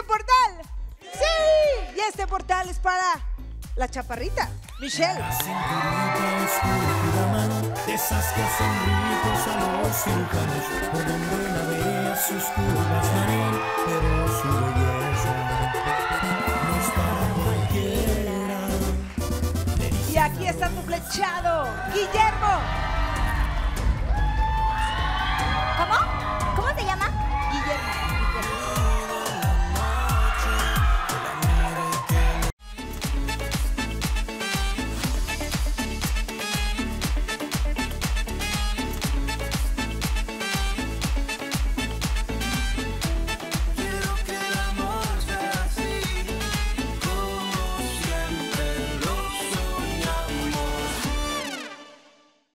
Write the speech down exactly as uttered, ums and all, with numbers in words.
el portal. Sí. Y este portal es para la chaparrita, Mishelle. De esas que hacen ricos a los cirujanos, por donde la vea sus curvas varían, pero su belleza no es para cualquiera. Y aquí está tu flechado, Guillermo.